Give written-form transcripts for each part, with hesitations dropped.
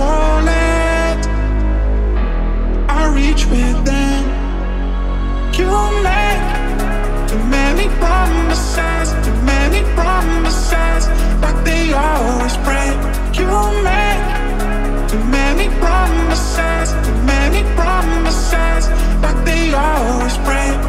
control it. I reach within. You make too many promises, too many promises, but they always break. You make too many promises, too many promises, but they always break.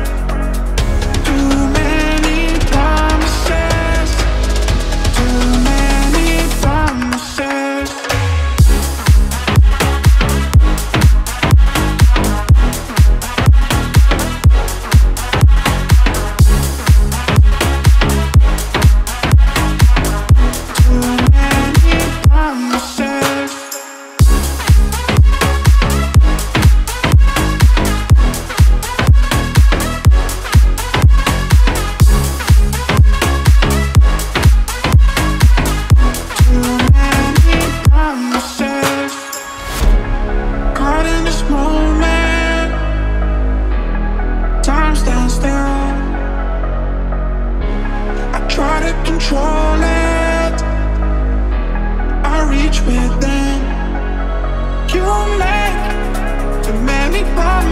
Within. You make too many promises.